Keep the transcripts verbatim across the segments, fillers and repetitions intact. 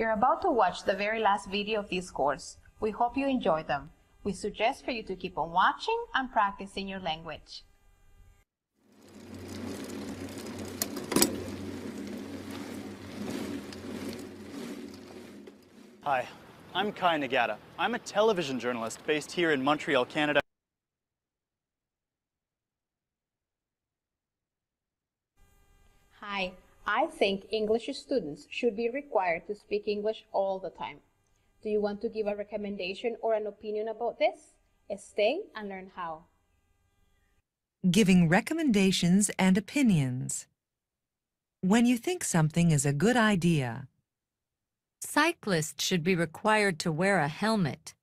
You're about to watch the very last video of this course. We hope you enjoy them. We suggest for you to keep on watching and practicing your language. Hi, I'm Kai Nagata. I'm a television journalist based here in Montreal, Canada. Hi, I think English students should be required to speak English all the time. Do you want to give a recommendation or an opinion about this? Stay and learn how. Giving recommendations and opinions. When you think something is a good idea. Cyclists should be required to wear a helmet.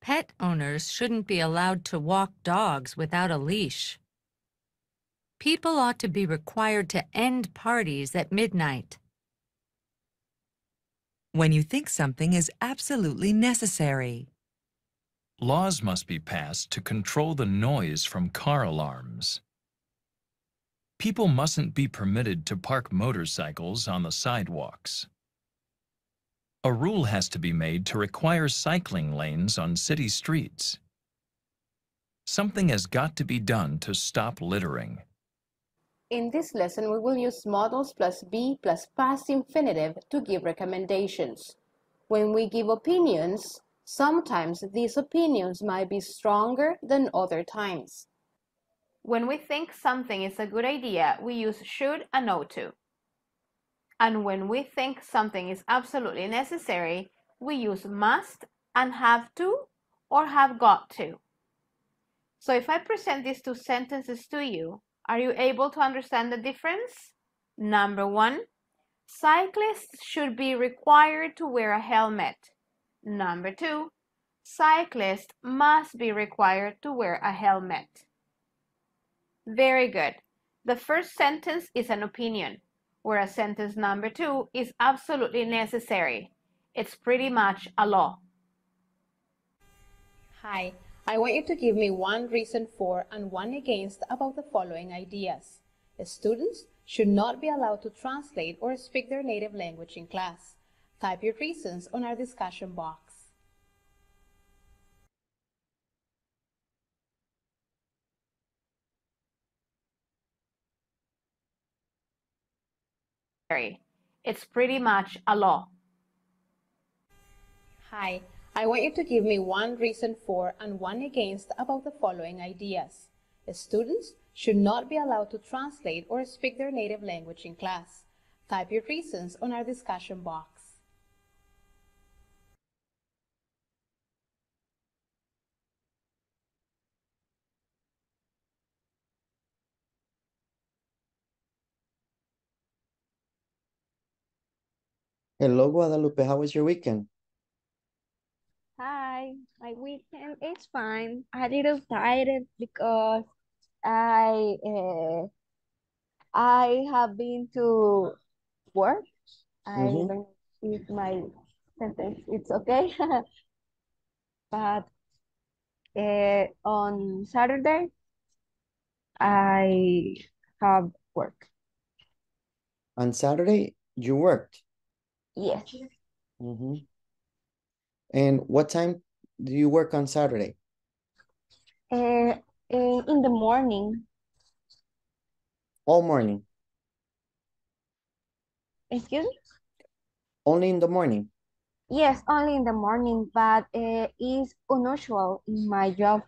Pet owners shouldn't be allowed to walk dogs without a leash. People ought to be required to end parties at midnight. When you think something is absolutely necessary. Laws must be passed to control the noise from car alarms. People mustn't be permitted to park motorcycles on the sidewalks. A rule has to be made to require cycling lanes on city streets. Something has got to be done to stop littering. In this lesson, we will use modals plus be plus past infinitive to give recommendations. When we give opinions, sometimes these opinions might be stronger than other times. When we think something is a good idea, we use should and ought to. And when we think something is absolutely necessary, we use must and have to or have got to. So if I present these two sentences to you, are you able to understand the difference? Number one, cyclists should be required to wear a helmet. Number two, cyclists must be required to wear a helmet. Very good. The first sentence is an opinion, whereas sentence number two is absolutely necessary. It's pretty much a law. Hi, I want you to give me one reason for and one against about the following ideas. Students should not be allowed to translate or speak their native language in class. Type your reasons on our discussion box. It's pretty much a law. Hi, I want you to give me one reason for and one against about the following ideas. Students should not be allowed to translate or speak their native language in class. Type your reasons on our discussion box. Hello, Guadalupe. How was your weekend? Hi, my weekend is fine. I'm a little tired because I uh, I have been to work. I mm-hmm. don't if my sentence it's okay. But uh, on Saturday I have work. On Saturday you worked? Yes. Mm-hmm. And what time do you work on Saturday? Uh, in the morning. All morning? Excuse me? Only in the morning? Yes, only in the morning, but uh, it's unusual in my job.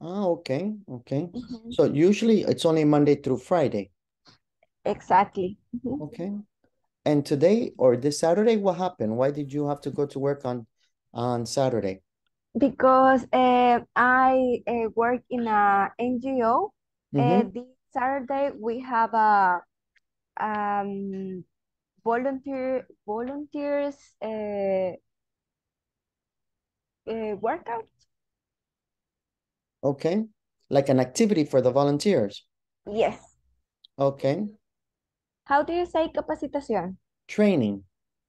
Ah, okay, okay. Mm-hmm. So usually it's only Monday through Friday? Exactly. Mm-hmm. Okay. And today or this Saturday, what happened? Why did you have to go to work on, on Saturday? Because uh, I uh, work in a N G O. Mm-hmm. Uh, this Saturday we have a um, volunteer volunteers uh, uh, workout. Okay, like an activity for the volunteers. Yes. Okay. How do you say capacitación? Training.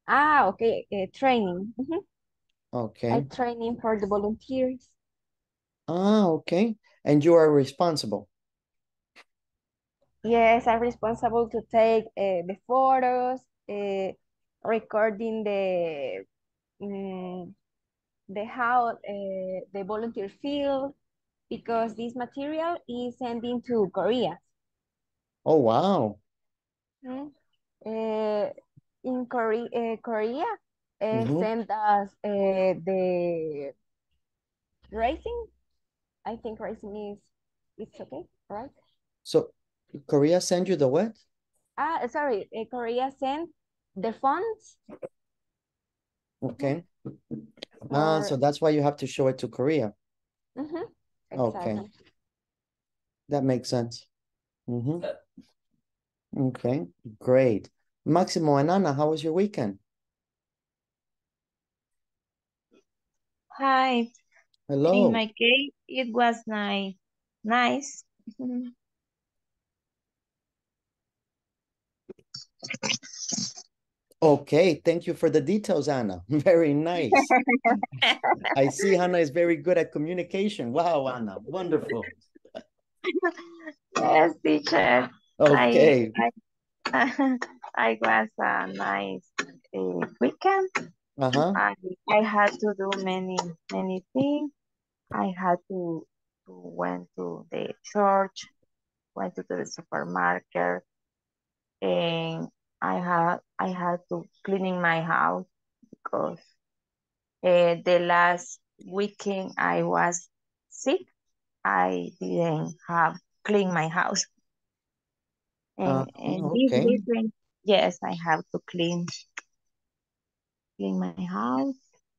Ah, okay, uh, training. Mm-hmm. Okay. I training for the volunteers. Ah, okay. And you are responsible? Yes, I'm responsible to take uh, the photos, uh, recording the um, the how uh, the volunteer field, because this material is sending to Korea. Oh wow! Mm-hmm. uh, in Korea, uh, Korea uh, mm-hmm. sent us uh, the racing. I think racing is it's okay, right? So Korea sent you the what? Ah, uh, sorry, uh, Korea sent the funds. Okay. Ah, so that's why you have to show it to Korea. Mm-hmm. Exactly. Okay. That makes sense. Mm-hmm. Okay, great. Maximo and Anna, how was your weekend? Hi. Hello. In my case, it was nice. Nice. Okay, thank you for the details, Anna. Very nice. I see Anna is very good at communication. Wow, Anna, wonderful. Yes, teacher. Okay. I, I, I was a nice uh, weekend. Uh-huh. I, I had to do many, many things. I had to, to went to the church, went to the supermarket, and I had I had to cleaning my house because uh, the last weekend I was sick. I didn't have clean my house. And, uh, and okay. this weekend, yes, I have to clean clean my house,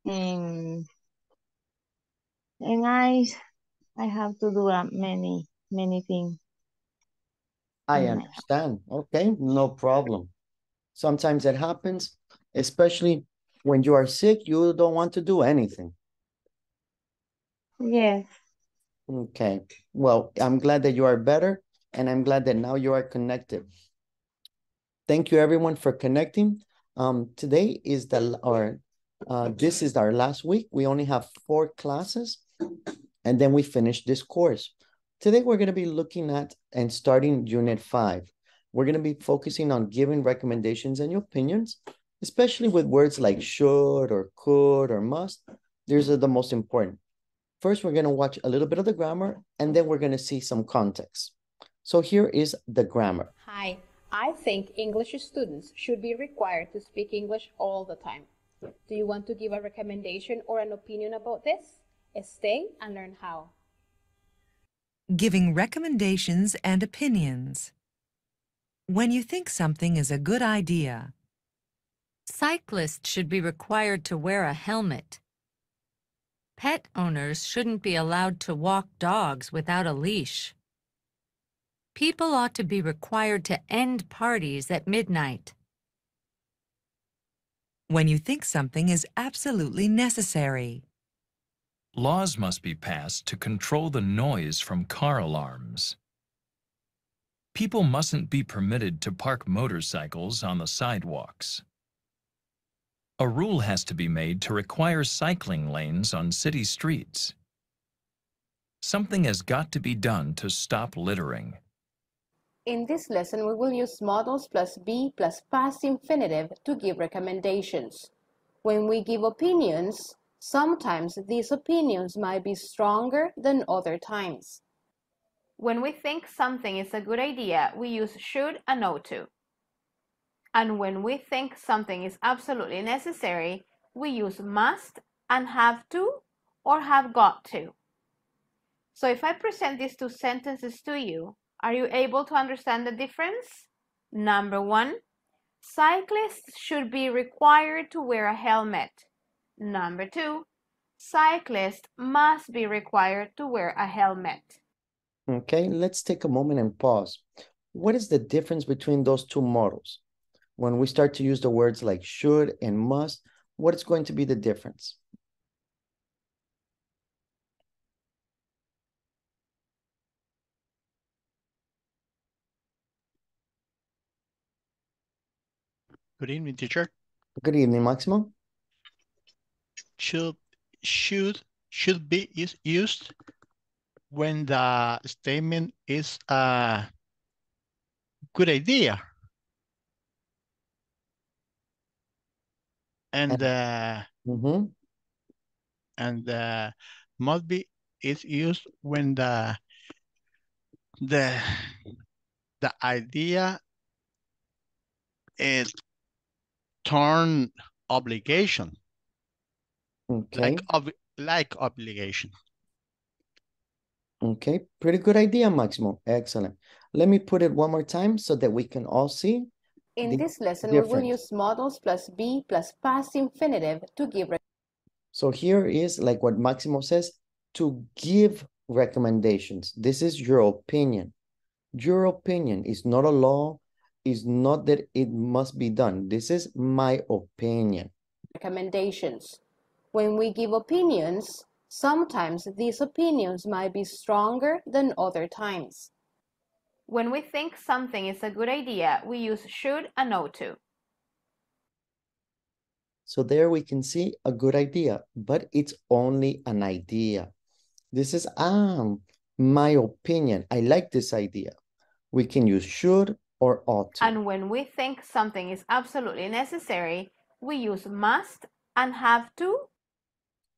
and and I I have to do uh, many many things. I understand. Okay, no problem. Sometimes it happens, especially when you are sick, you don't want to do anything. Yes. Okay. Well, I'm glad that you are better, and I'm glad that now you are connected. Thank you, everyone, for connecting. Um, today is the, or uh, this is our last week. We only have four classes, and then we finish this course. Today, we're going to be looking at and starting Unit five. We're going to be focusing on giving recommendations and opinions, especially with words like should or could or must. These are the most important. First, we're going to watch a little bit of the grammar, and then we're going to see some context. So here is the grammar. Hi, I think English students should be required to speak English all the time. Do you want to give a recommendation or an opinion about this? Stay and learn how. Giving recommendations and opinions. When you think something is a good idea. Cyclists should be required to wear a helmet. Pet owners shouldn't be allowed to walk dogs without a leash. People ought to be required to end parties at midnight. When you think something is absolutely necessary. Laws must be passed to control the noise from car alarms. People mustn't be permitted to park motorcycles on the sidewalks. A rule has to be made to require cycling lanes on city streets. Something has got to be done to stop littering. In this lesson, we will use modals plus be plus past infinitive to give recommendations. When we give opinions, sometimes these opinions might be stronger than other times. When we think something is a good idea, we use should and ought to. And when we think something is absolutely necessary, we use must and have to or have got to. So if I present these two sentences to you, are you able to understand the difference? Number one, cyclists should be required to wear a helmet. Number two, cyclists must be required to wear a helmet. Okay, let's take a moment and pause. What is the difference between those two modals? When we start to use the words like should and must, what is going to be the difference? Good evening, teacher. Good evening, Maximo. Should should should be is used when the statement is a good idea. and uh, mm-hmm. and uh, must be is used when the the the idea is turn obligation, okay, like ob like obligation. Okay, pretty good idea, Maximo. Excellent. Let me put it one more time so that we can all see. In the this lesson, difference. We will use modals plus be plus past infinitive to give. So here is like what Maximo says, to give recommendations. This is your opinion. Your opinion is not a law. It's not that it must be done. This is my opinion. Recommendations. When we give opinions, sometimes these opinions might be stronger than other times. When we think something is a good idea, we use should and ought to. So there we can see a good idea, but it's only an idea. This is um, my opinion. I like this idea. We can use should or ought to. And when we think something is absolutely necessary, we use must and have to.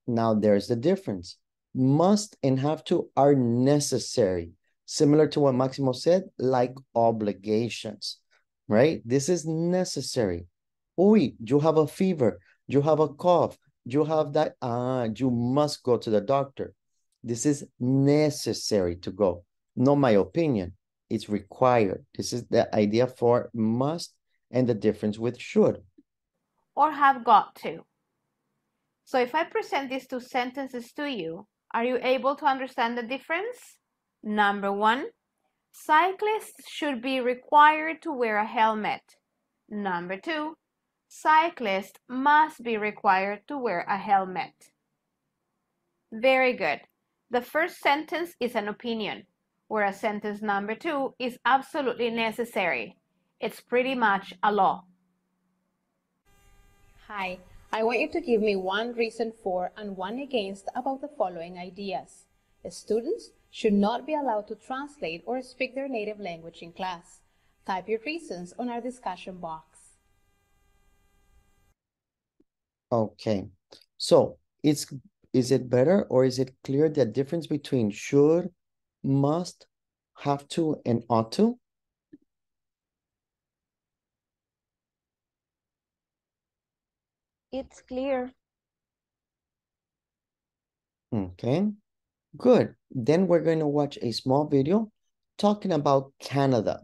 Now there's the difference. Must and have to are necessary. Similar to what Maximo said, like obligations, right? This is necessary. Uy, you have a fever, you have a cough, you have that, ah, uh, you must go to the doctor. This is necessary to go. Not my opinion, it's required. This is the idea for must and the difference with should. Or have got to. So if I present these two sentences to you, are you able to understand the difference? Number one, cyclists should be required to wear a helmet. Number two, cyclists must be required to wear a helmet. Very good. The first sentence is an opinion, whereas sentence number two is absolutely necessary. It's pretty much a law. Hi, I want you to give me one reason for and one against about the following ideas. Students should not be allowed to translate or speak their native language in class. Type your reasons on our discussion box. Okay, so it's, is it better or is it clear the difference between should, must, have to, and ought to? It's clear. Okay. Good. Then we're going to watch a small video talking about Canada.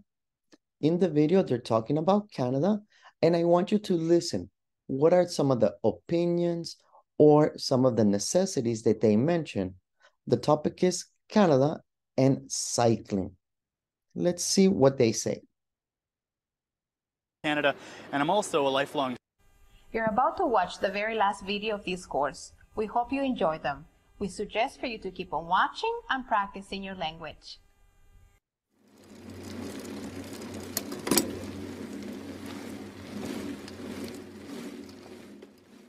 In the video, they're talking about Canada, and I want you to listen. What are some of the opinions or some of the necessities that they mention? The topic is Canada and cycling. Let's see what they say. Canada, and I'm also a lifelong... You're about to watch the very last video of this course. We hope you enjoy them. We suggest for you to keep on watching and practicing your language.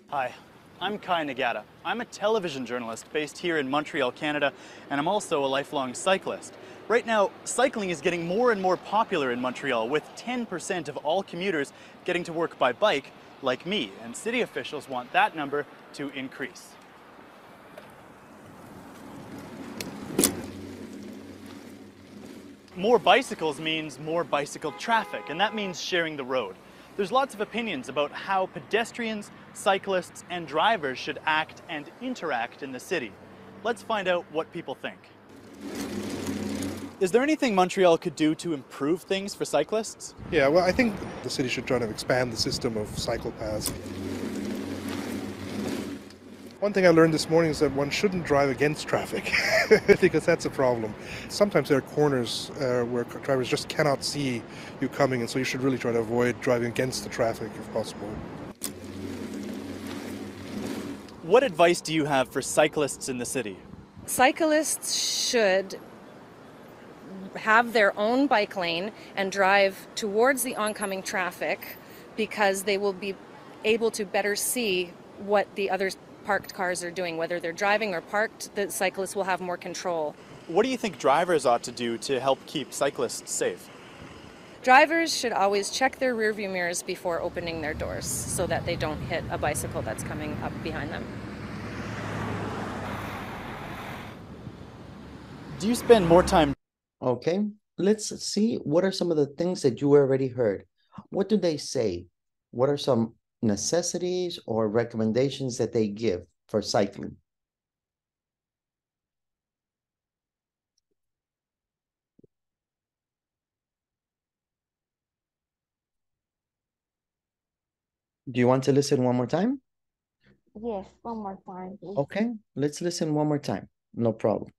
Hi, I'm Kai Nagata. I'm a television journalist based here in Montreal, Canada, and I'm also a lifelong cyclist. Right now, cycling is getting more and more popular in Montreal, with ten percent of all commuters getting to work by bike, like me, and city officials want that number to increase. More bicycles means more bicycle traffic, and that means sharing the road. There's lots of opinions about how pedestrians, cyclists, and drivers should act and interact in the city. Let's find out what people think. Is there anything Montreal could do to improve things for cyclists? Yeah, well, I think the city should try to expand the system of cycle paths. One thing I learned this morning is that one shouldn't drive against traffic because that's a problem. Sometimes there are corners uh, where drivers just cannot see you coming, and so you should really try to avoid driving against the traffic if possible. What advice do you have for cyclists in the city? Cyclists should have their own bike lane and drive towards the oncoming traffic because they will be able to better see what the others parked cars are doing. Whether they're driving or parked, the cyclists will have more control. What do you think drivers ought to do to help keep cyclists safe? Drivers should always check their rearview mirrors before opening their doors so that they don't hit a bicycle that's coming up behind them. Do you spend more time? Okay, let's see what are some of the things that you already heard. What do they say? What are some necessities or recommendations that they give for cycling? Do you want to listen one more time? Yes, one more time, please. Okay, let's listen one more time. No problem.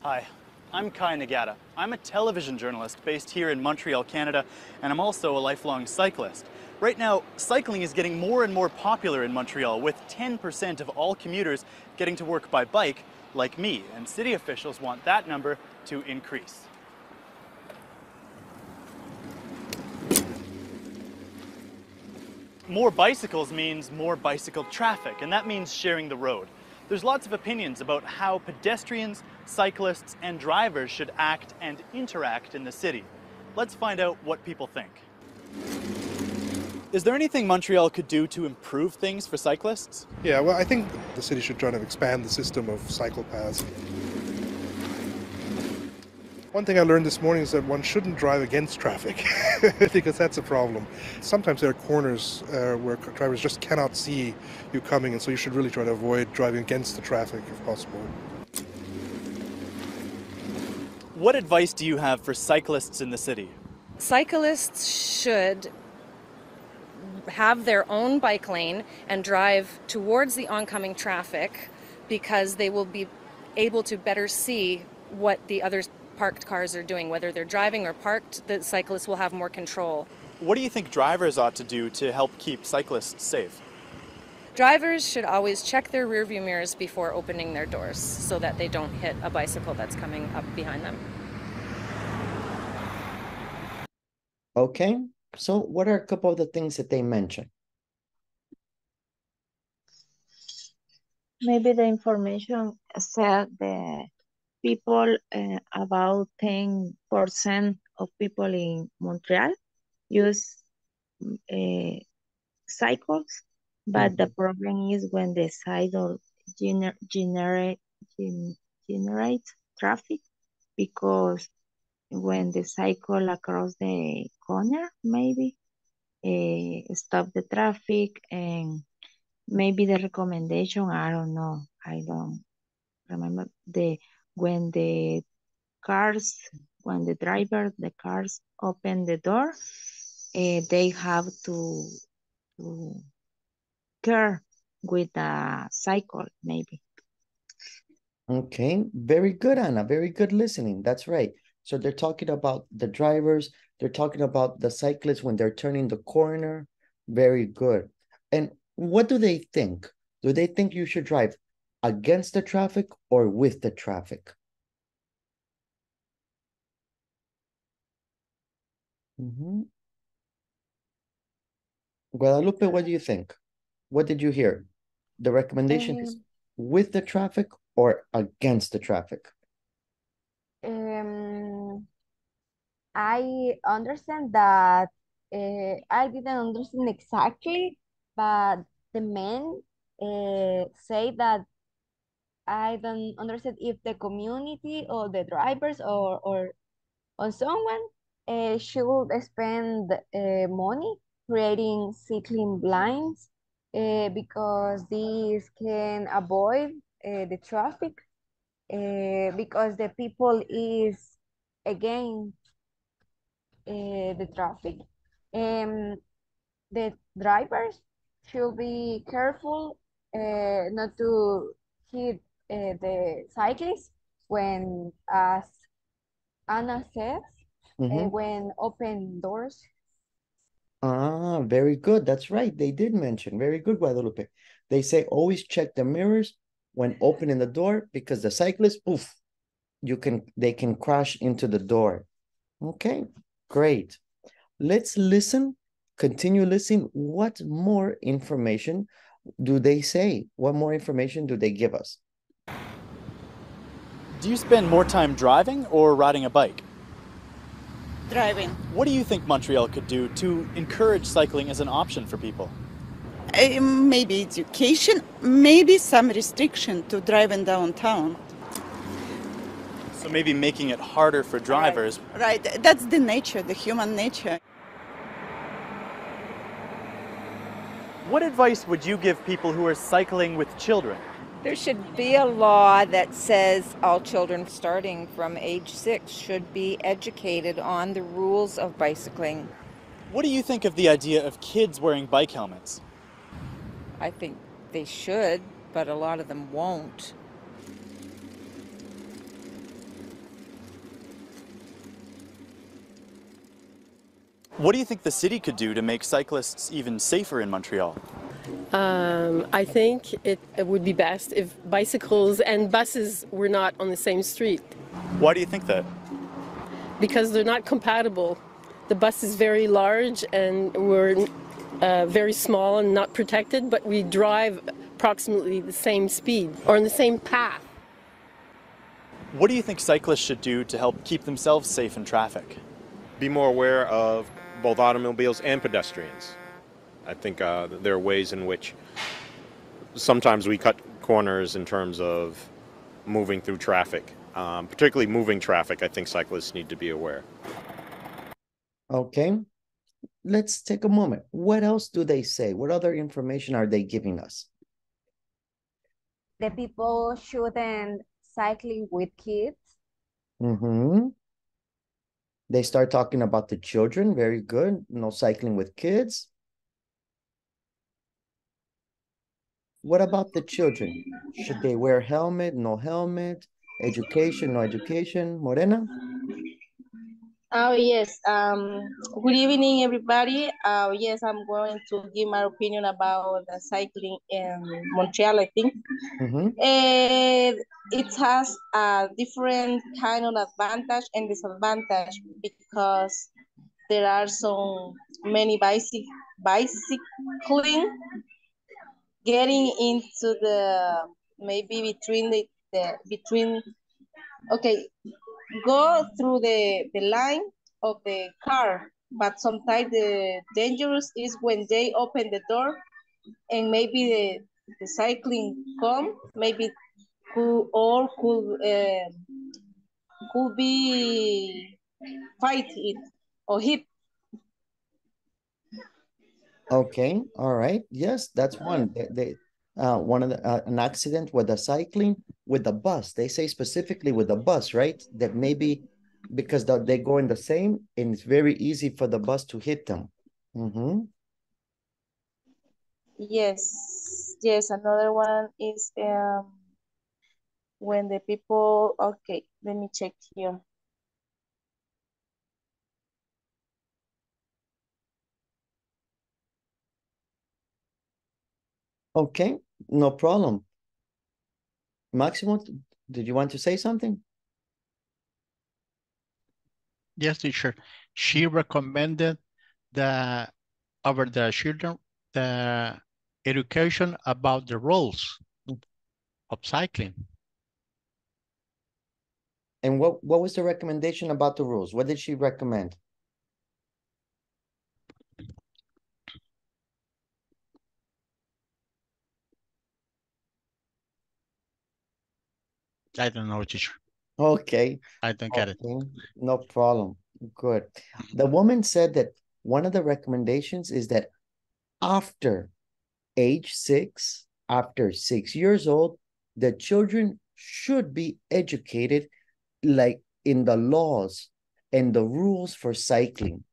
Hi, I'm Kai Nagata. I'm a television journalist based here in Montreal, Canada, and I'm also a lifelong cyclist. Right now, cycling is getting more and more popular in Montreal, with ten percent of all commuters getting to work by bike, like me, and city officials want that number to increase. More bicycles means more bicycle traffic, and that means sharing the road. There's lots of opinions about how pedestrians, cyclists, and drivers should act and interact in the city. Let's find out what people think. Is there anything Montreal could do to improve things for cyclists? Yeah, well, I think the city should try to expand the system of cycle paths. One thing I learned this morning is that one shouldn't drive against traffic because that's a problem. Sometimes there are corners uh, where drivers just cannot see you coming, and so you should really try to avoid driving against the traffic if possible. What advice do you have for cyclists in the city? Cyclists should have their own bike lane and drive towards the oncoming traffic, because they will be able to better see what the others parked cars are doing. Whether they're driving or parked, the cyclists will have more control. What do you think drivers ought to do to help keep cyclists safe? Drivers should always check their rearview mirrors before opening their doors so that they don't hit a bicycle that's coming up behind them. Okay, so what are a couple of the things that they mentioned? Maybe the information said that people, uh, about ten percent of people in Montreal use uh, cycles, but mm-hmm. the problem is when the cycle gener generate, gen generates traffic, because when the cycle across the corner, maybe uh, stop the traffic, and maybe the recommendation, I don't know, I don't remember the When the cars, when the driver, the cars open the door, uh, they have to, to care with a cycle, maybe. Okay, very good, Anna. Very good listening. That's right. So they're talking about the drivers. They're talking about the cyclists when they're turning the corner. Very good. And what do they think? Do they think you should drive against the traffic or with the traffic? Mm-hmm. Guadalupe, what do you think? What did you hear? The recommendation um, is with the traffic or against the traffic? Um, I understand that, uh, I didn't understand exactly, but the men uh, say that I don't understand if the community or the drivers or or, or someone uh, should spend uh, money creating cycling blinds, uh, because these can avoid uh, the traffic, uh, because the people is against uh, the traffic. Um, the drivers should be careful uh, not to hit Uh, the cyclists when, as Anna says, mm-hmm. uh, when open doors. Ah, very good. That's right. They did mention. Very good, Guadalupe. They say always check the mirrors when opening the door, because the cyclists, oof, you can, they can crash into the door. Okay, great. Let's listen, continue listening. What more information do they say? What more information do they give us? Do you spend more time driving or riding a bike? Driving. What do you think Montreal could do to encourage cycling as an option for people? Uh, maybe education, maybe some restriction to driving downtown. So maybe making it harder for drivers. Right, right. That's the nature, the human nature. What advice would you give people who are cycling with children? There should be a law that says all children starting from age six should be educated on the rules of bicycling. What do you think of the idea of kids wearing bike helmets? I think they should, but a lot of them won't. What do you think the city could do to make cyclists even safer in Montreal? Um, I think it, it would be best if bicycles and buses were not on the same street. Why do you think that? Because they're not compatible. The bus is very large and we're uh, very small and not protected, but we drive approximately the same speed or on the same path. What do you think cyclists should do to help keep themselves safe in traffic? Be more aware of both automobiles and pedestrians. I think uh, there are ways in which sometimes we cut corners in terms of moving through traffic, um, particularly moving traffic. I think cyclists need to be aware. Okay, let's take a moment. What else do they say? What other information are they giving us? The people shouldn't cycling with kids. Mm-hmm. They start talking about the children. Very good. No cycling with kids. What about the children? Should they wear helmet, no helmet? Education, no education? Morena? Oh, yes. Um, good evening, everybody. Uh, yes, I'm going to give my opinion about the cycling in Montreal, I think. Mm-hmm. uh, it has a different kind of advantage and disadvantage because there are so many bicyc bicycling getting into the, maybe between the, the between, okay, go through the, the line of the car, but sometimes the dangerous is when they open the door and maybe the, the cycling come, maybe could, or could, uh, could be fight it or hit. Okay. All right. Yes, that's one. They, they uh, one of the, uh, an accident with the cycling, with the bus. They say specifically with the bus, right? That maybe because the, they go in the same, and it's very easy for the bus to hit them. Mm-hmm. Yes. Yes. Another one is um, when the people. Okay, let me check here. Okay, no problem. Maximo, did you want to say something? Yes, teacher. She recommended the over the children the education about the rules of cycling. And what, what was the recommendation about the rules? What did she recommend? I don't know, teacher. Okay. I don't get okay. it. No problem. Good. The woman said that one of the recommendations is that after age six, after six years old, the children should be educated like in the laws and the rules for cycling,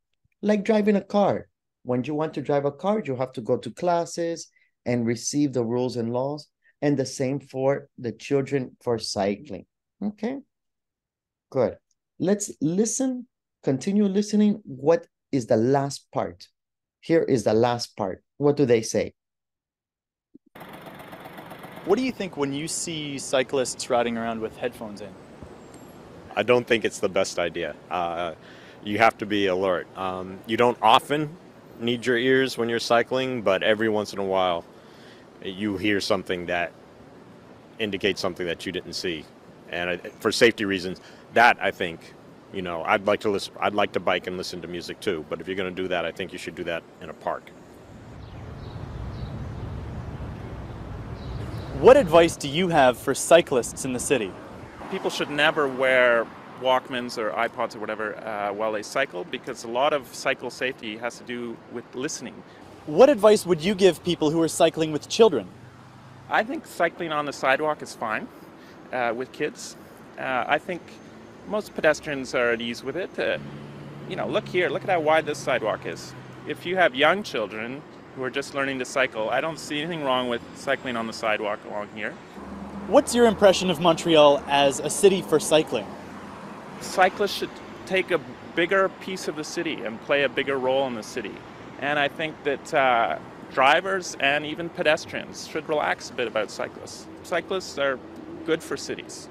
like driving a car. When you want to drive a car, you have to go to classes and receive the rules and laws. And the same for the children for cycling. Okay, good. Let's listen, continue listening. What is the last part? Here is the last part. What do they say? What do you think when you see cyclists riding around with headphones in? I don't think it's the best idea. Uh, you have to be alert. Um, you don't often need your ears when you're cycling, but every once in a while, you hear something that indicates something that you didn't see. And I, for safety reasons, that I think, you know, I'd like to listen, I'd like to bike and listen to music too. But if you're going to do that, I think you should do that in a park. What advice do you have for cyclists in the city? People should never wear Walkmans or iPods or whatever uh, while they cycle, because a lot of cycle safety has to do with listening. What advice would you give people who are cycling with children? I think cycling on the sidewalk is fine uh, with kids. Uh, I think most pedestrians are at ease with it. Uh, you know, look here, look at how wide this sidewalk is. If you have young children who are just learning to cycle, I don't see anything wrong with cycling on the sidewalk along here. What's your impression of Montreal as a city for cycling? Cyclists should take a bigger piece of the city and play a bigger role in the city. And I think that uh, drivers and even pedestrians should relax a bit about cyclists. Cyclists are good for cities.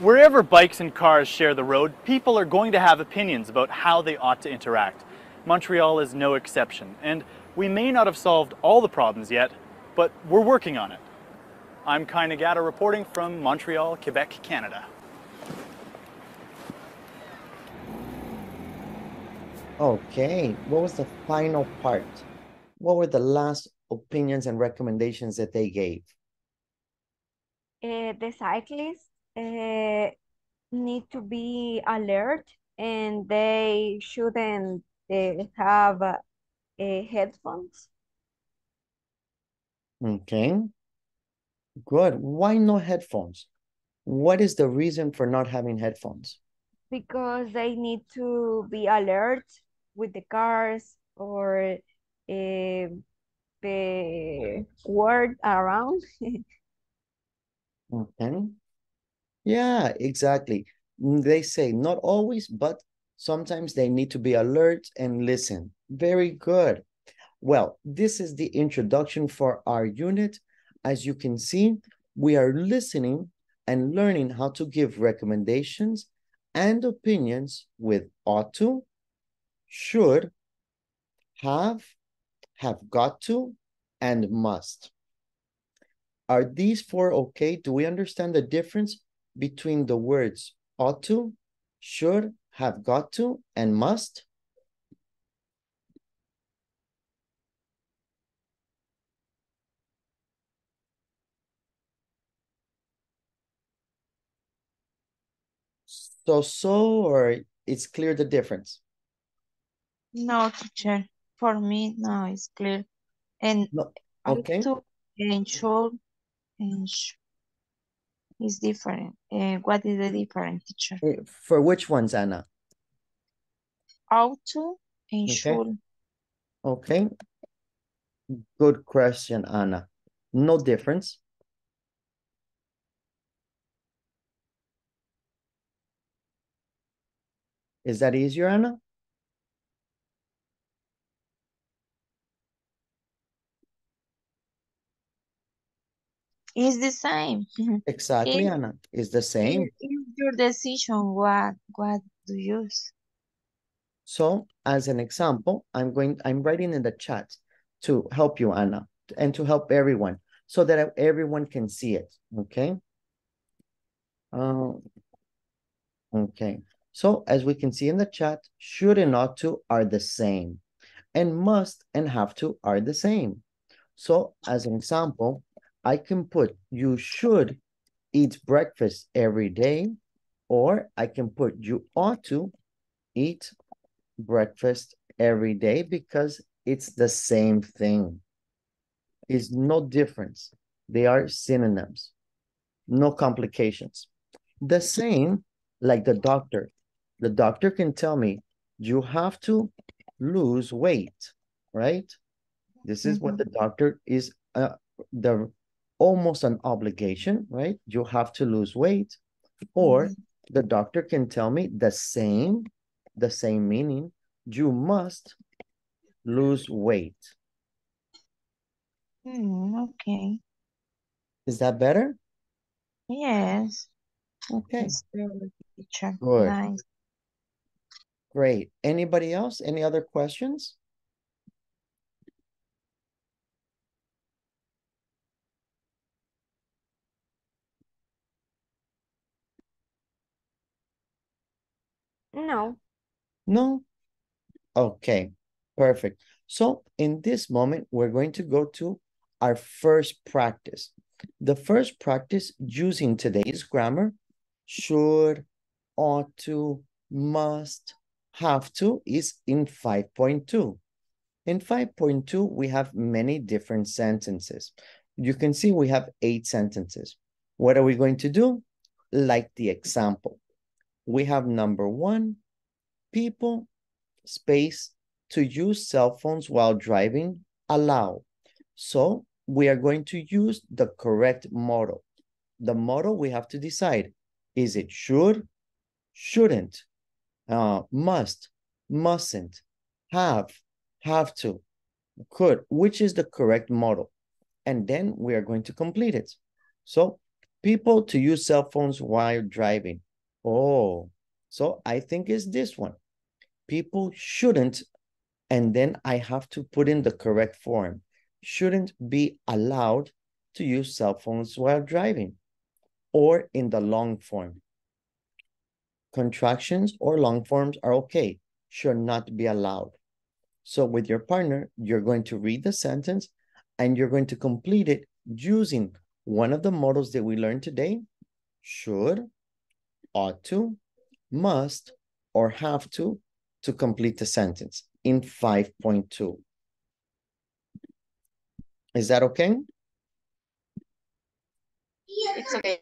Wherever bikes and cars share the road, people are going to have opinions about how they ought to interact. Montreal is no exception, and we may not have solved all the problems yet, but we're working on it. I'm Kai Nagata reporting from Montreal, Quebec, Canada. Okay, what was the final part? What were the last opinions and recommendations that they gave? Uh, the cyclists Uh, need to be alert, and they shouldn't uh, have uh, uh, headphones. Okay, good. Why no headphones? What is the reason for not having headphones? Because they need to be alert with the cars or uh, the world around. Okay. Yeah, exactly. They say not always, but sometimes they need to be alert and listen. Very good. Well, this is the introduction for our unit. As you can see, we are listening and learning how to give recommendations and opinions with ought to, should, have, have got to, and must. Are these four okay? Do we understand the difference between the words ought to, should, have got to, and must? So, so, or it's clear the difference? No, teacher. For me, no, it's clear. And no. Okay. To ensure, ensure. Is different. Uh, what is the difference, teacher? For which ones, Anna? Ought to and should. Okay. Good question, Anna. No difference. Is that easier, Anna? It's the same. Exactly, it, Anna. It's the same. It, it's your decision. What what do you use? So, as an example, I'm going. I'm writing in the chat to help you, Anna, and to help everyone, so that everyone can see it. Okay. Um. Okay. So, as we can see in the chat, should and ought to are the same, and must and have to are the same. So, as an example, I can put, you should eat breakfast every day, or I can put, you ought to eat breakfast every day, because it's the same thing. It's no difference. They are synonyms, no complications. The same like the doctor. The doctor can tell me, you have to lose weight, right? This is what the doctor is, uh, the almost an obligation, right? You have to lose weight. Or the doctor can tell me the same, the same meaning, you must lose weight. Mm, okay. Is that better? Yes. Okay. Good. Nice. Great. Anybody else? Any other questions? No. No? Okay, perfect. So in this moment, we're going to go to our first practice. The first practice using today's grammar, should, ought to, must, have to, is in five point two. In five point two, we have many different sentences. You can see we have eight sentences. What are we going to do? Like the example. We have number one, people, space, to use cell phones while driving, allow. So we are going to use the correct modal. The modal we have to decide. Is it should, shouldn't, uh, must, mustn't, have, have to, could, which is the correct modal? And then we are going to complete it. So people to use cell phones while driving. Oh, so I think it's this one. People shouldn't, and then I have to put in the correct form. Shouldn't be allowed to use cell phones while driving, or in the long form. Contractions or long forms are okay, should not be allowed. So with your partner, you're going to read the sentence and you're going to complete it using one of the modals that we learned today, should, ought to, must, or have to, to complete the sentence in five point two. Is that okay? It's okay.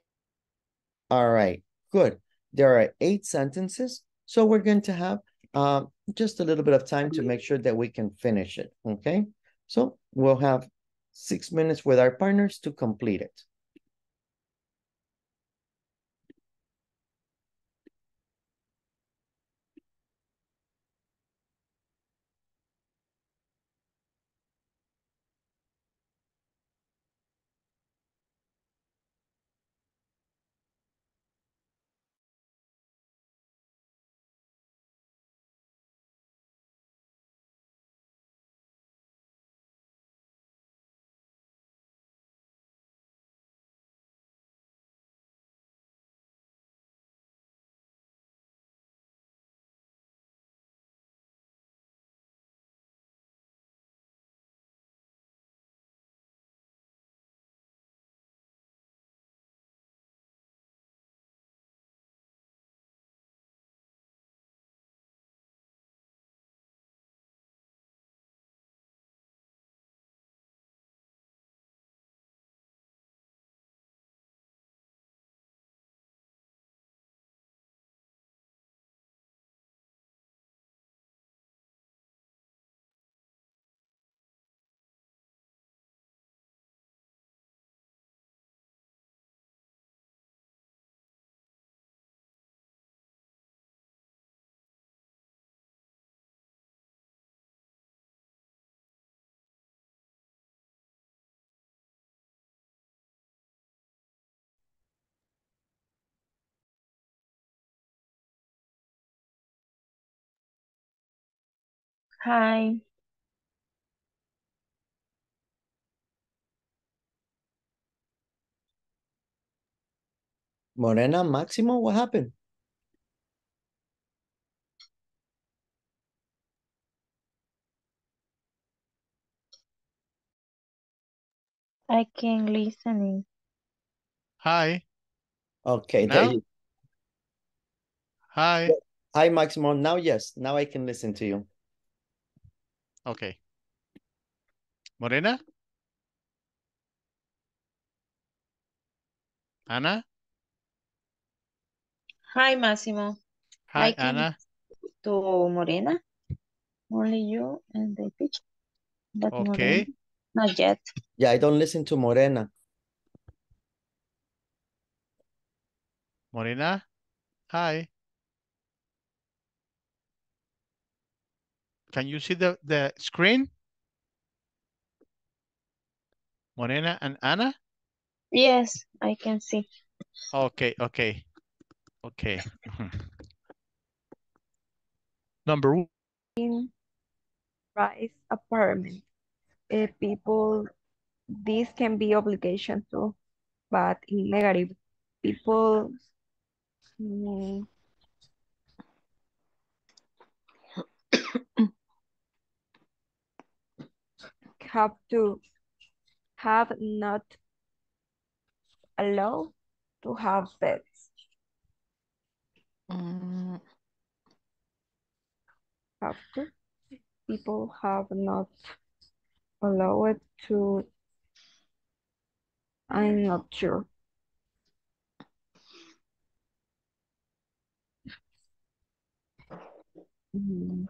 All right, good. There are eight sentences, so we're going to have uh, just a little bit of time to make sure that we can finish it, okay? So we'll have six minutes with our partners to complete it. Hi. Morena, Maximo, what happened? I can listening. Hi. Okay. Now? There you... Hi. Hi, Maximo. Now, yes. Now I can listen to you. Okay. Morena? Ana? Hi, Massimo. Hi, I Ana. To Morena? Only you and the teacher. But okay. Morena, not yet. Yeah, I don't listen to Morena. Morena? Hi. Can you see the, the screen? Morena and Ana? Yes, I can see. Okay, okay, okay. Number one. In Rice apartment. Uh, people, this can be obligation too, but in negative. People, mm, have to have not allowed to have pets. Mm. Have to. People have not allowed to. I'm not sure. Mm.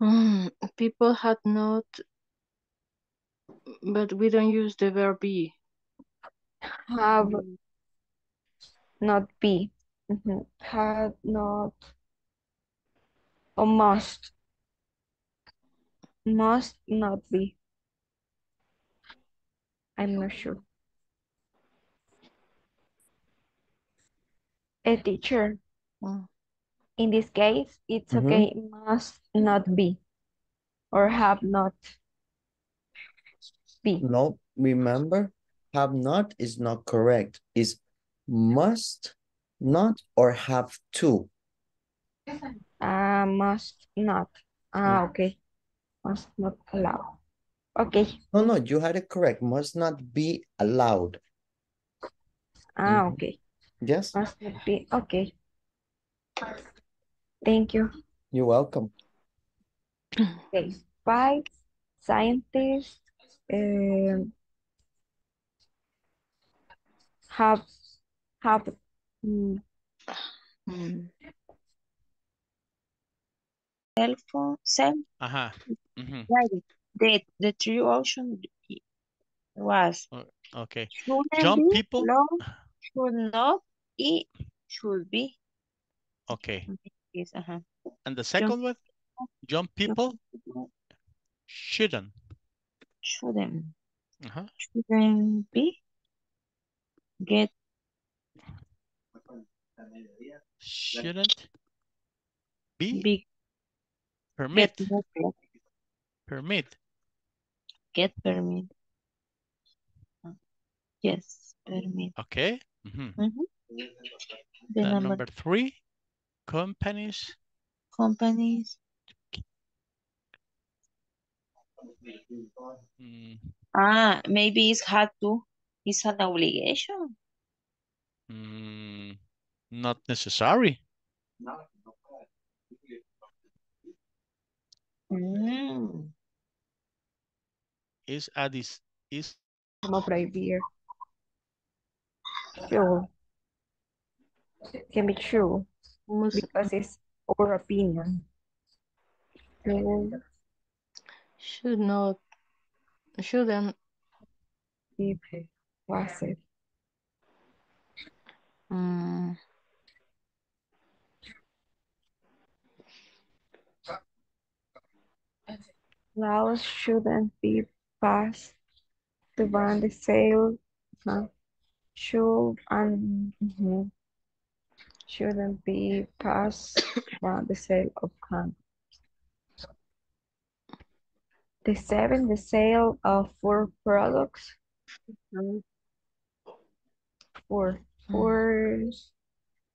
Mm, people had not, but we don't use the verb be. Have not be. Mm-hmm. Had not, or must. Must not be. I'm not sure. A teacher. Mm. In this case, it's mm-hmm. okay. Must not be, or have not be. No, remember, have not is not correct. Is must not or have to. Uh, must not. Ah, okay. Must not allow. Okay. No, no, you had it correct. Must not be allowed. Ah, mm-hmm. okay. Yes. Must not be. Okay. Thank you. You're welcome. Okay. Five scientists uh, have have mm, mm, cell phone cell. Uh-huh. Mm-hmm. Right. The the true ocean was okay. Jump people long, should not it should be. Okay. Yes, uh-huh. And the second one, jump people shouldn't. Shouldn't. Uh-huh. Shouldn't be. Get. Shouldn't be. be. Permit. Get permit. Get permit. Yes, permit. Okay. Mm-hmm. Mm-hmm. The uh, number, number three. Companies. Companies. Mm. Ah, maybe it's hard to. It's an obligation. Mm, not necessary. Mm. It's a dis. It's. No prohibir. Sure. Can be true. Because it's our opinion. Should not, shouldn't. If it was it. Mm. Laws shouldn't be passed to ban the sale. Huh? Should and. Mm-hmm. Shouldn't be passed by the sale of hand. The seven, the sale of four products. Four, four,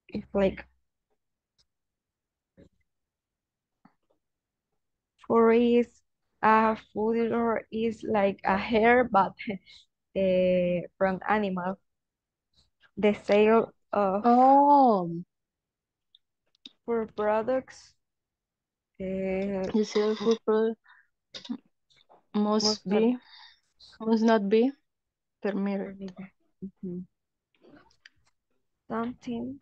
it's like four is a food or is like a hair, but uh, from animal. The sale. Uh, oh, for products, uh, you sell food products must, must be, not, must not be permitted. Mm-hmm. Something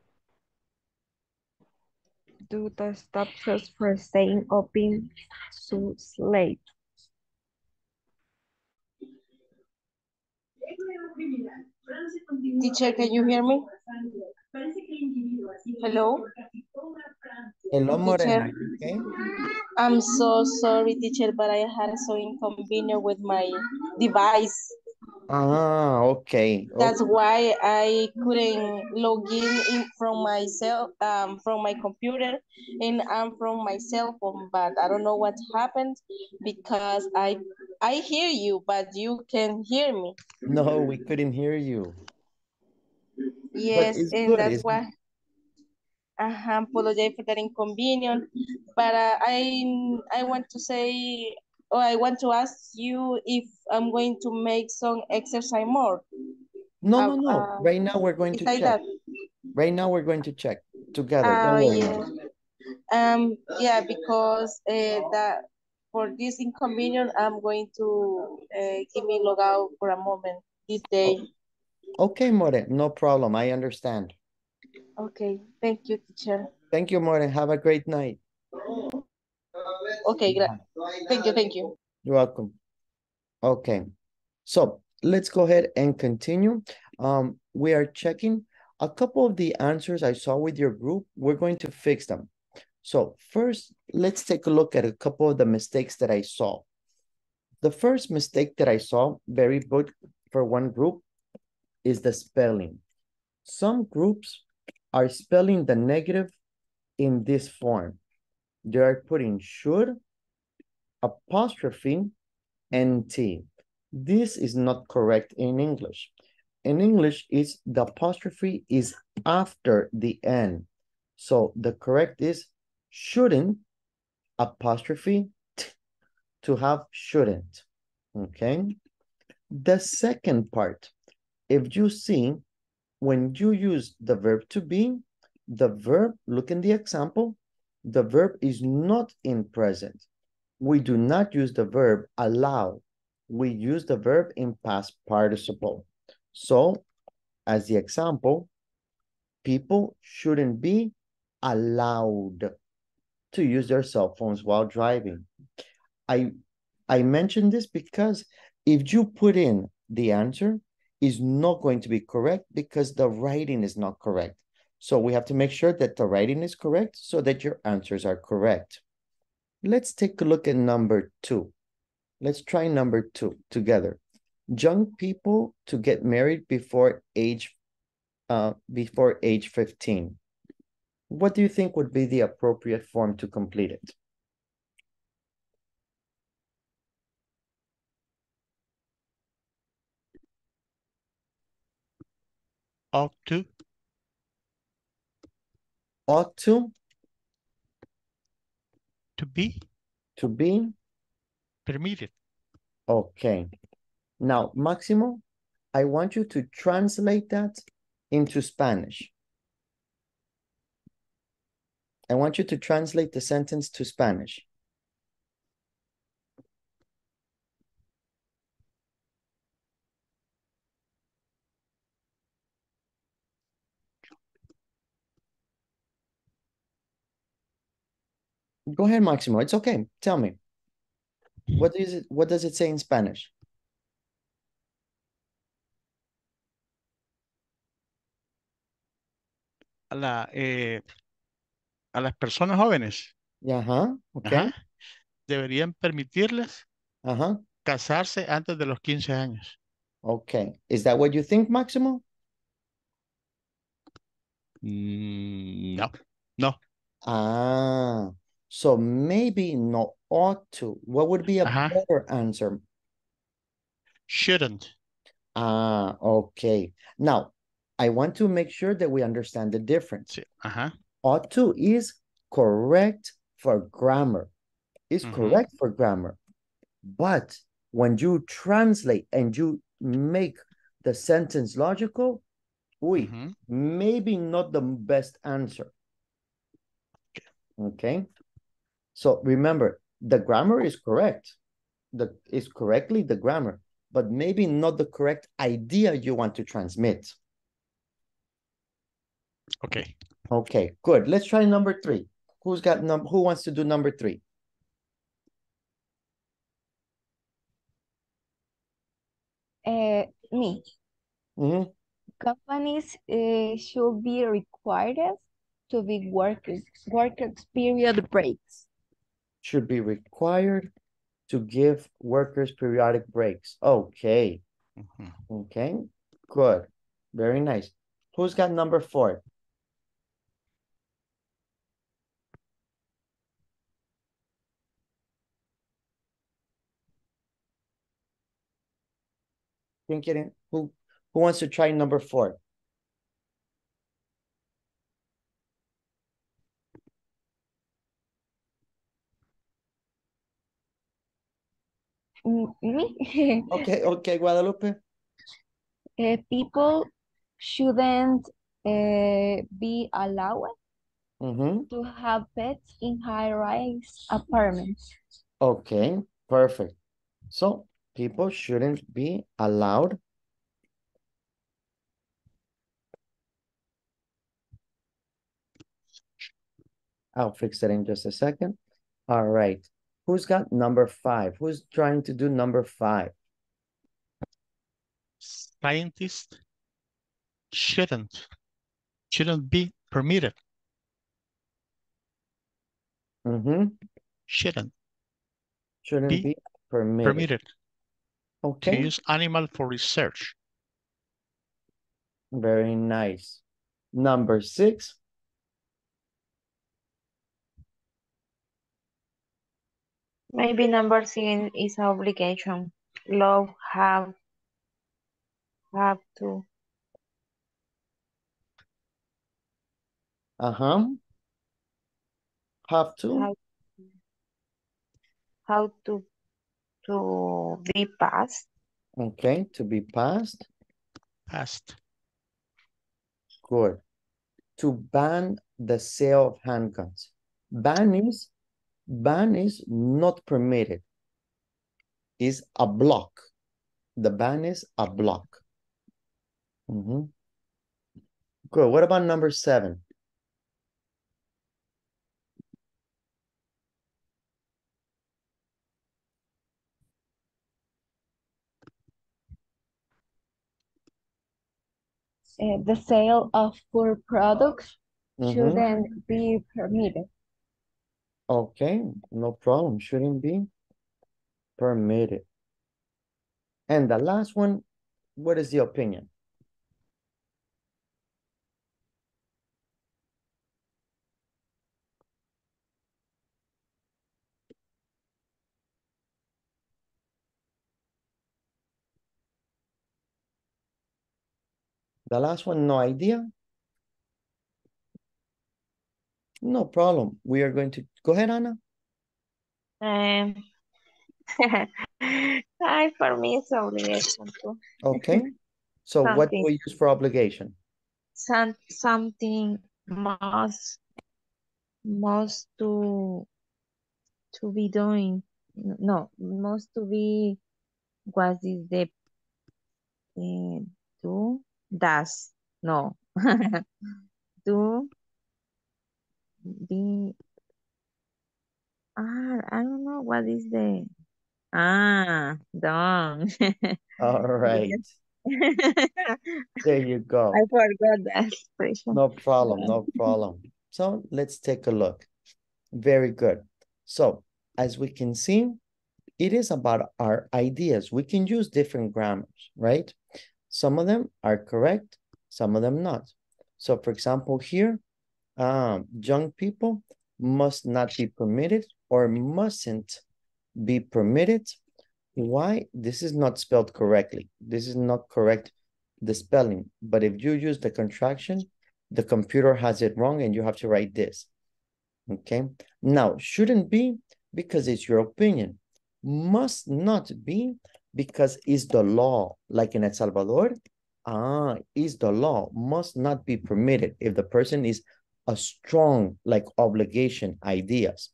do the stop us for staying open so late. Teacher, can you hear me? Hello? Hello, Morena. Okay. I'm so sorry, teacher, but I had so inconvenient with my device. Ah, okay. That's okay. Why I couldn't log in, in from my cell, um, from my computer, and I'm from my cell phone. But I don't know what happened because I I hear you, but you can hear me. No, we couldn't hear you. Yes, and good. That's it's, why. Uh-huh, apologize for that inconvenience, but uh, I I want to say, or I want to ask you if I'm going to make some exercise more. No, uh, no, no. Uh, right now we're going to like check. That. Right now we're going to check together. Uh, Don't worry. Yeah. Um, yeah, because uh, that for this inconvenience, I'm going to uh, give me log out for a moment this day. Okay, More, no problem. I understand. Okay, thank you, teacher. Thank you, More. Have a great night. Okay, thank you, thank you. You're welcome. Okay, so let's go ahead and continue. Um, we are checking a couple of the answers I saw with your group. We're going to fix them. So first, let's take a look at a couple of the mistakes that I saw. The first mistake that I saw, very good for one group, is the spelling. Some groups are spelling the negative in this form. They are putting should, apostrophe, and T. This is not correct in English. In English, it's the apostrophe is after the N. So the correct is shouldn't, apostrophe, T, to have shouldn't, okay? The second part, if you see, when you use the verb to be, the verb, look in the example, the verb is not in present. We do not use the verb allow. We use the verb in past participle. So, as the example, people shouldn't be allowed to use their cell phones while driving. I, I mentioned this because if you put in the answer, is not going to be correct because the writing is not correct. So we have to make sure that the writing is correct so that your answers are correct. Let's take a look at number two. Let's try number two together. Young people to get married before age, uh, before age fifteen. What do you think would be the appropriate form to complete it? Ought to. Ought to. To be. To be. Permitted. Okay. Now, Maximo, I want you to translate that into Spanish. I want you to translate the sentence to Spanish. Go ahead, Maximo. It's okay. Tell me. What is it? What does it say in Spanish? A, la, eh, a las personas jóvenes. Ajá. Okay. Ajá, deberían permitirles Ajá. casarse antes de los quince años. Okay. Is that what you think, Maximo? Mm, no. No. Ah. So maybe not ought to. What would be a uh-huh. better answer? Shouldn't. Ah, okay. Now, I want to make sure that we understand the difference. Uh-huh. Ought to is correct for grammar. It's uh-huh. correct for grammar. But when you translate and you make the sentence logical, oui, uh-huh. maybe not the best answer. Okay. So remember, the grammar is correct. The is correctly the grammar, but maybe not the correct idea you want to transmit. Okay. Okay, good. Let's try number three. Who's got num who wants to do number three? Uh, me. Mm-hmm. Companies uh, should be required to be workers workers period breaks. Should be required to give workers periodic breaks. Okay. Mm-hmm. Okay. Good. Very nice. Who's got number four? Think it who who wants to try number four? me. Okay, okay, Guadalupe. Uh, people shouldn't uh, be allowed mm-hmm. to have pets in high-rise apartments. Okay, perfect. So people shouldn't be allowed I'll fix it in just a second. All right. Who's got number five? Who's trying to do number five? Scientists shouldn't, shouldn't be permitted. Mm-hmm. Shouldn't. Shouldn't be, be permitted. permitted. Okay. To use animal for research. Very nice. Number six. Maybe number six is obligation. Love have have to. Uh-huh. Have to. How, how to to be passed. Okay, to be passed. Passed. Good. To ban the sale of handguns. Ban is Ban is not permitted. Is a block. The ban is a block. Mm-hmm. Good. What about number seven? Uh, the sale of food products mm-hmm. shouldn't be permitted. Okay, no problem. Shouldn't be permitted. And the last one, what is the opinion? The last one, no idea? No problem. We are going to go ahead, Anna. Um, I for me it's obligation too. Okay. So something. What do we use for obligation? Some something must must to to be doing. No, must to be. What is the uh, do does no do. The ah, I don't know what is the ah, done. All right, there you go. I forgot that expression. No problem, no problem. So let's take a look. Very good. So as we can see, it is about our ideas. We can use different grammars, right? Some of them are correct, some of them not. So for example, here. Um, young people must not be permitted or mustn't be permitted. Why? This is not spelled correctly. This is not correct, the spelling. But if you use the contraction, the computer has it wrong and you have to write this. Okay. Now, shouldn't be because it's your opinion. Must not be because it's the law. Like in El Salvador, ah, is the law. Must not be permitted if the person is a strong, like, obligation ideas,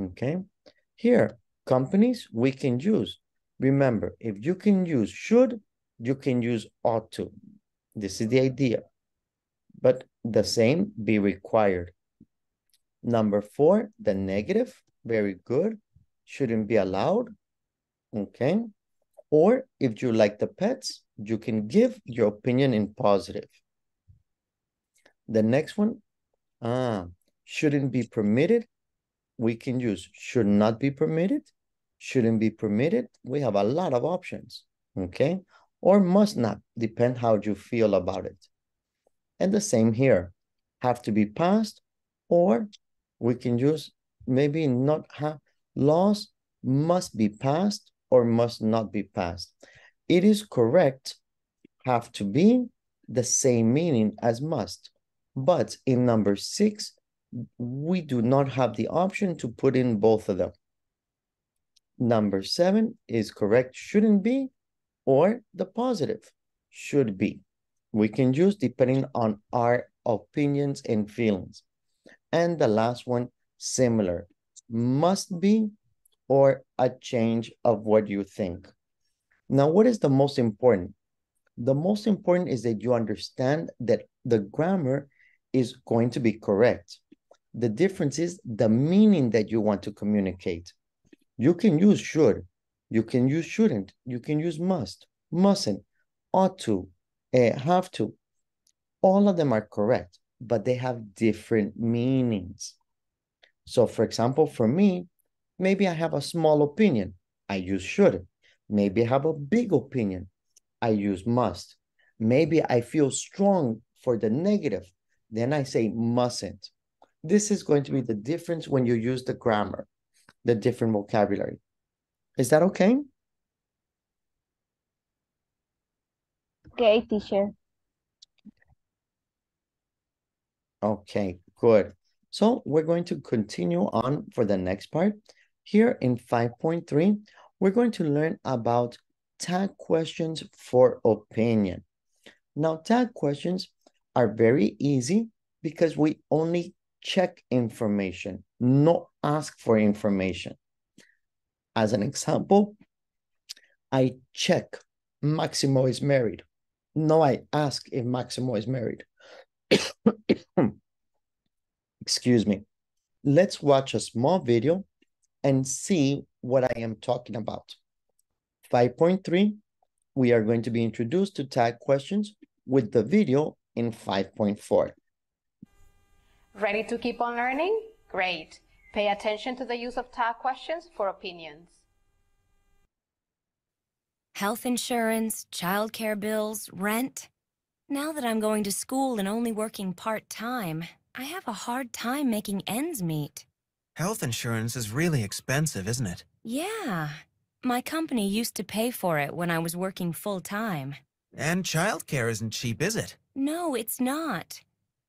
okay? Here, companies, we can use. Remember, if you can use should, you can use ought to. This is the idea. But the same, be required. Number four, the negative, very good. Shouldn't be allowed, okay? Or if you like the pets, you can give your opinion in positive. The next one, Ah, shouldn't be permitted. We can use should not be permitted. Shouldn't be permitted. We have a lot of options, okay? Or must not, depend how you feel about it. And the same here, have to be passed, or we can use maybe not have. Laws must be passed or must not be passed. It is correct, have to be the same meaning as must. But in number six, we do not have the option to put in both of them. Number seven is correct, shouldn't be, or the positive, should be. We can use depending on our opinions and feelings. And the last one, similar, must be, or a change of what you think. Now, what is the most important? The most important is that you understand that the grammar is going to be correct. The difference is the meaning that you want to communicate. You can use should, you can use shouldn't, you can use must, mustn't, ought to, uh, have to. All of them are correct, but they have different meanings. So for example, for me, maybe I have a small opinion, I use should. Maybe I have a big opinion, I use must. Maybe I feel strong for the negative, then I say mustn't. This is going to be the difference when you use the grammar, the different vocabulary. Is that okay? Okay, teacher. Okay, good. So we're going to continue on for the next part. Here in five point three, we're going to learn about tag questions for opinion. Now, tag questions are very easy because we only check information, not ask for information. As an example, I check Maximo is married. No, I ask if Maximo is married. Excuse me. Let's watch a small video and see what I am talking about. five point three, we are going to be introduced to tag questions with the video in five point four. Ready to keep on learning? Great. Pay attention to the use of tag questions for opinions. Health insurance, childcare bills, rent. Now that I'm going to school and only working part-time, I have a hard time making ends meet. Health insurance is really expensive, isn't it? Yeah. My company used to pay for it when I was working full-time. And childcare isn't cheap, is it? No, it's not.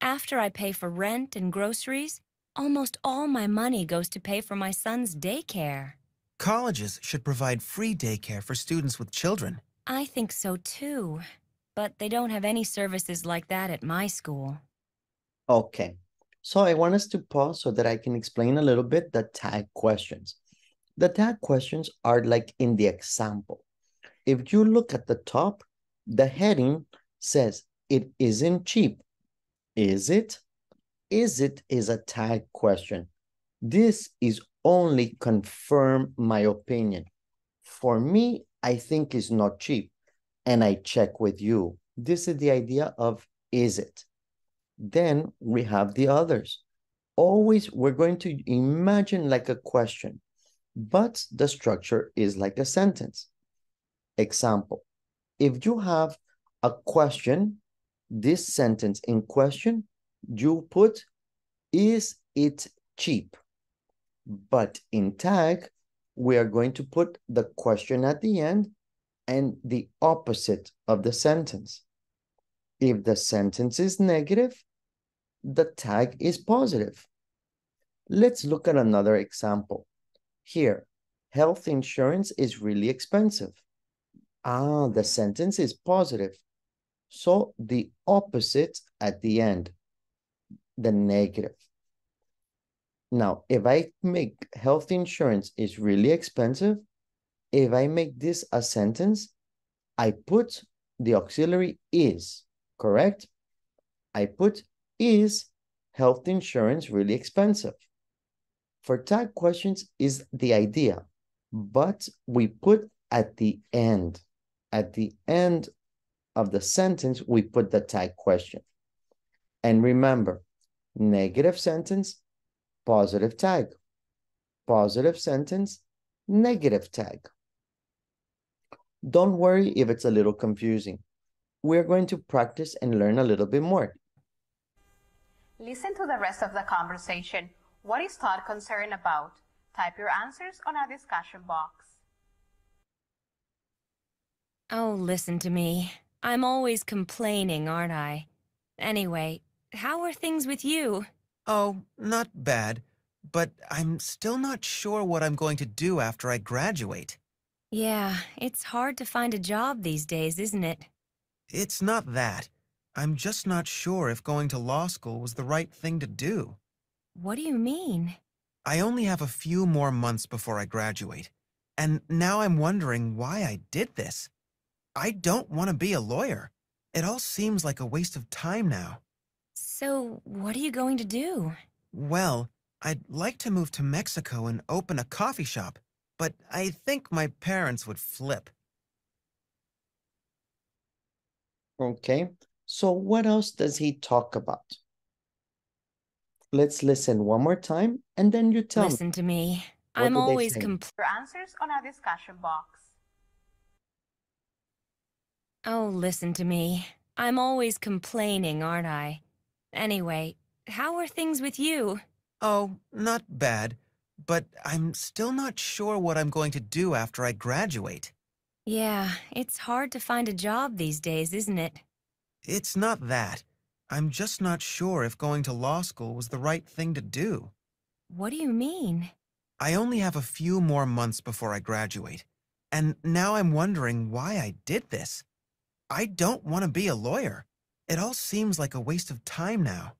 After I pay for rent and groceries, almost all my money goes to pay for my son's daycare. Colleges should provide free daycare for students with children. I think so too, but they don't have any services like that at my school. Okay, so I want us to pause so that I can explain a little bit the tag questions. The tag questions are like in the example. If you look at the top, the heading says, it isn't cheap. Is it? Is it is a tag question. This is only confirm my opinion. For me, I think it's not cheap, and I check with you. This is the idea of is it. Then we have the others. Always, we're going to imagine like a question, but the structure is like a sentence. Example, if you have a question, this sentence in question, you put, is it cheap? But in tag, we are going to put the question at the end and the opposite of the sentence. If the sentence is negative, the tag is positive. Let's look at another example. Here, health insurance is really expensive. Ah, the sentence is positive. So the opposite at the end, the negative. Now, if I make health insurance is really expensive, if I make this a sentence, I put the auxiliary is, correct? I put is health insurance really expensive? For tag questions is the idea, but we put at the end, at the end of the sentence, we put the tag question. And remember, negative sentence, positive tag. Positive sentence, negative tag. Don't worry if it's a little confusing. We're going to practice and learn a little bit more. Listen to the rest of the conversation. What is thought concern about? Type your answers on our discussion box. Oh, listen to me. I'm always complaining, aren't I? Anyway, how are things with you? Oh, not bad. but I'm still not sure what I'm going to do after I graduate. Yeah, it's hard to find a job these days, isn't it? It's not that. I'm just not sure if going to law school was the right thing to do. What do you mean? I only have a few more months before I graduate, and now I'm wondering why I did this. I don't want to be a lawyer. It all seems like a waste of time now. So, what are you going to do? Well, I'd like to move to Mexico and open a coffee shop, but I think my parents would flip. Okay, so what else does he talk about? Let's listen one more time, and then you tell me. Listen to me. I'm always complaining. Your answers on our discussion box. Oh, listen to me. I'm always complaining, aren't I? Anyway, how are things with you? Oh, not bad, but I'm still not sure what I'm going to do after I graduate. Yeah, it's hard to find a job these days, isn't it? It's not that. I'm just not sure if going to law school was the right thing to do. What do you mean? I only have a few more months before I graduate, and now I'm wondering why I did this. I don't want to be a lawyer. It all seems like a waste of time now.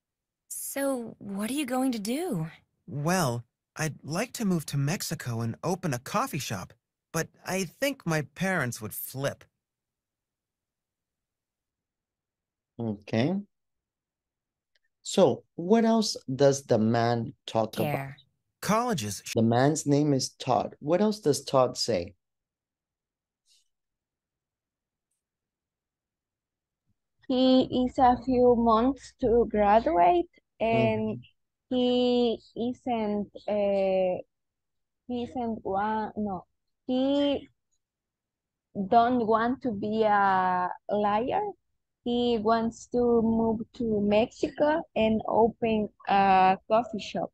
So, what are you going to do? Well, I'd like to move to Mexico and open a coffee shop, but I think my parents would flip. Okay. So, what else does the man talk Care. about? Colleges. The man's name is Todd. What else does Todd say? He is a few months to graduate, and mm-hmm. he isn't. Uh, he isn't one. No, he don't want to be a liar. He wants to move to Mexico and open a coffee shop.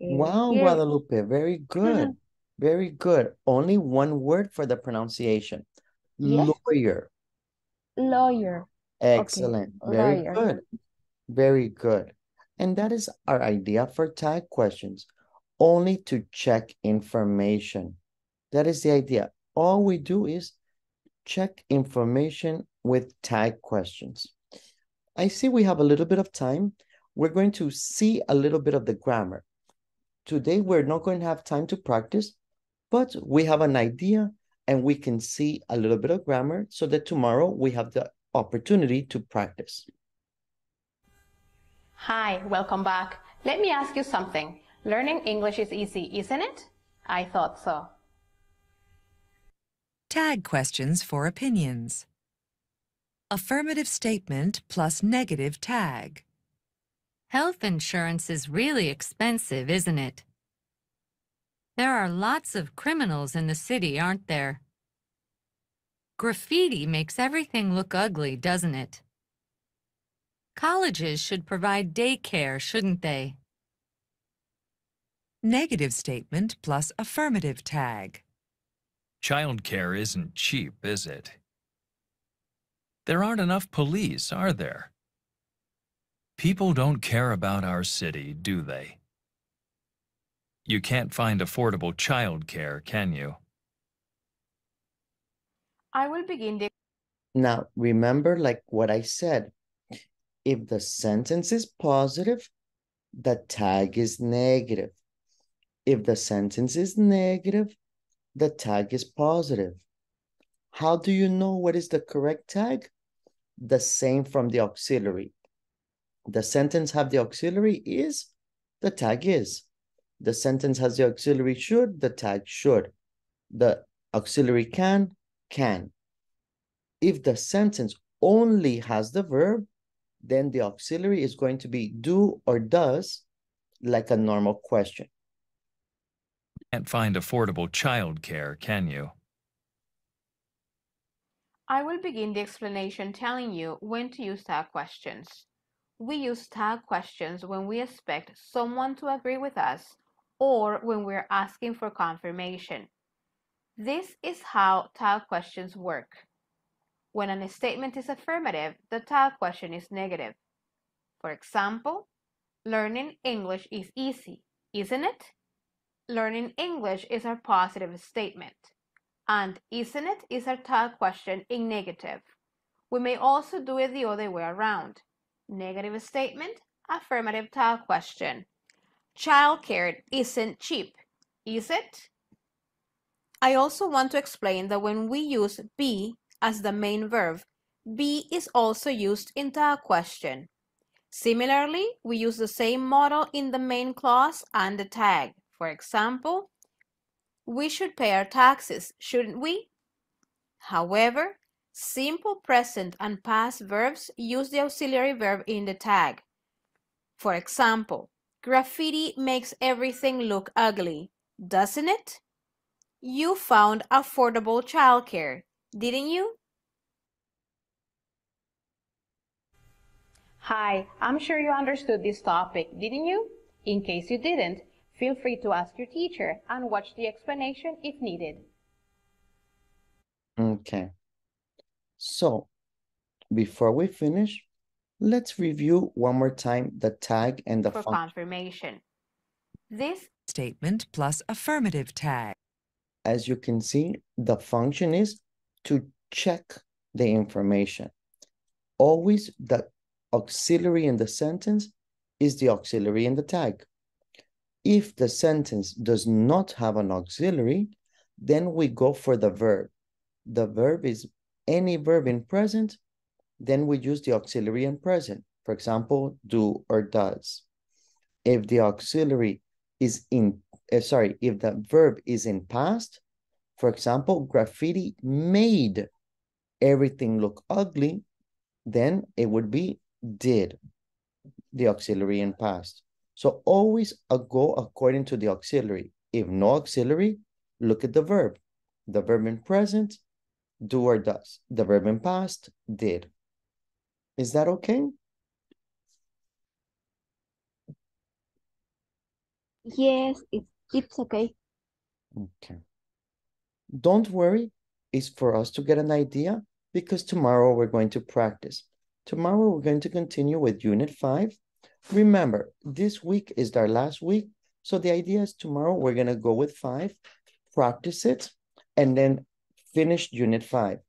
Wow, here. Guadalupe, very good, mm-hmm. very good. Only one word for the pronunciation. Yes. Lawyer. Lawyer. Excellent. Okay. Very Lawyer. good. Very good. And that is our idea for tag questions. Only to check information. That is the idea. All we do is check information with tag questions. I see we have a little bit of time. We're going to see a little bit of the grammar. Today, we're not going to have time to practice, but we have an idea and we can see a little bit of grammar so that tomorrow we have the opportunity to practice. Hi, welcome back. Let me ask you something. Learning English is easy, isn't it? I thought so. Tag questions for opinions. Affirmative statement plus negative tag. Health insurance is really expensive, isn't it? There are lots of criminals in the city, aren't there? Graffiti makes everything look ugly, doesn't it? Colleges should provide daycare, shouldn't they? Negative statement plus affirmative tag. Childcare isn't cheap, is it? There aren't enough police, are there? People don't care about our city, do they? You can't find affordable childcare, can you? I will begin. Now, remember, like what I said, if the sentence is positive, the tag is negative. If the sentence is negative, the tag is positive. How do you know what is the correct tag? The same from the auxiliary. The sentence have the auxiliary is, the tag is. The sentence has the auxiliary should, the tag should. The auxiliary can, can. If the sentence only has the verb, then the auxiliary is going to be do or does, like a normal question. Can't find affordable childcare, can you? I will begin the explanation telling you when to use tag questions. We use tag questions when we expect someone to agree with us or when we're asking for confirmation. This is how tag questions work. When a statement is affirmative, the tag question is negative. For example, learning English is easy. isn't it? Learning English is our positive statement, and isn't it is our tag question in negative. We may also do it the other way around. Negative statement, affirmative tag question. Childcare isn't cheap, is it? I also want to explain that when we use be as the main verb, be is also used in tag question. Similarly, we use the same model in the main clause and the tag. For example, we should pay our taxes, shouldn't we? However, simple present and past verbs use the auxiliary verb in the tag. For example, graffiti makes everything look ugly, doesn't it? You found affordable childcare, didn't you? Hi, I'm sure you understood this topic, didn't you? In case you didn't, feel free to ask your teacher and watch the explanation if needed. Okay. So, before we finish, let's review one more time the tag and the For function. confirmation. This statement plus affirmative tag. As you can see, the function is to check the information. Always the auxiliary in the sentence is the auxiliary in the tag. If the sentence does not have an auxiliary, then we go for the verb. The verb is any verb in present, then we use the auxiliary in present. For example, do or does. If the auxiliary is in, uh, sorry, if the verb is in past, for example, graffiti made everything look ugly, then it would be did, the auxiliary in past. So always go according to the auxiliary. If no auxiliary, look at the verb. The verb in present, do or does. The verb in past, did. Is that okay? Yes, it, it's okay. Okay. Don't worry, it's for us to get an idea because tomorrow we're going to practice. Tomorrow we're going to continue with Unit five. Remember, this week is our last week, so the idea is tomorrow we're going to go with five, practice it, and then finish Unit five.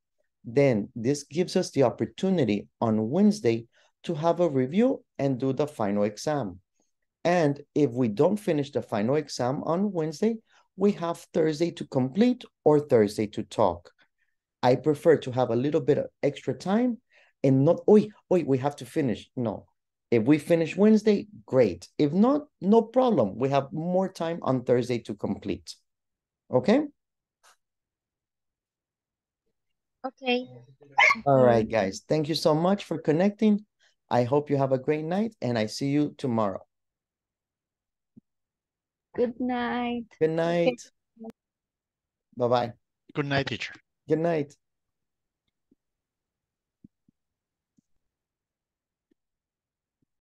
Then this gives us the opportunity on Wednesday to have a review and do the final exam. And if we don't finish the final exam on Wednesday, we have Thursday to complete or Thursday to talk. I prefer to have a little bit of extra time and not, oi, oi, we have to finish. No. If we finish Wednesday, great. If not, no problem. We have more time on Thursday to complete. Okay? Okay. All right, guys. Thank you so much for connecting. I hope you have a great night, and I see you tomorrow. Good night. Good night. Bye-bye. Good night, teacher. Good night.